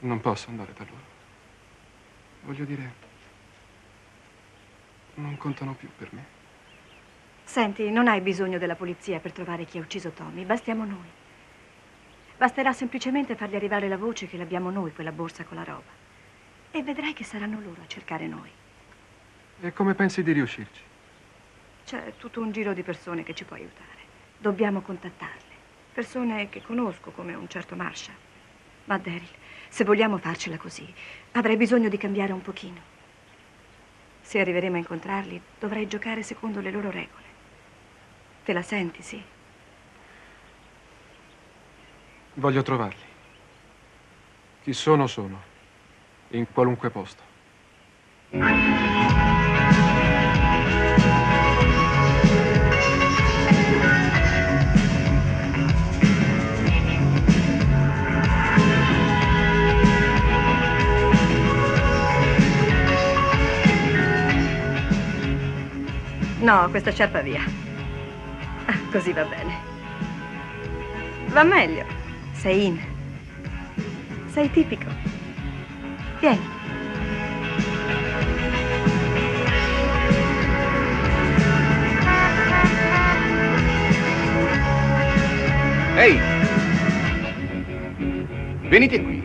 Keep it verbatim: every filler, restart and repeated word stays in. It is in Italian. Non posso andare da loro. Voglio dire, non contano più per me. Senti, non hai bisogno della polizia per trovare chi ha ucciso Tommy, bastiamo noi. Basterà semplicemente fargli arrivare la voce che l'abbiamo noi, quella borsa con la roba. E vedrai che saranno loro a cercare noi. E come pensi di riuscirci? C'è tutto un giro di persone che ci può aiutare. Dobbiamo contattarle. Persone che conosco, come un certo Marshall. Ma Daryl, se vogliamo farcela così, avrei bisogno di cambiare un pochino. Se arriveremo a incontrarli, dovrai giocare secondo le loro regole. Te la senti, sì? Voglio trovarli. Chi sono, sono. In qualunque posto. No, questa sciarpa via. Ah, così va bene. Va meglio. Sei in. Sei tipico. Vieni. Ehi! Venite qui.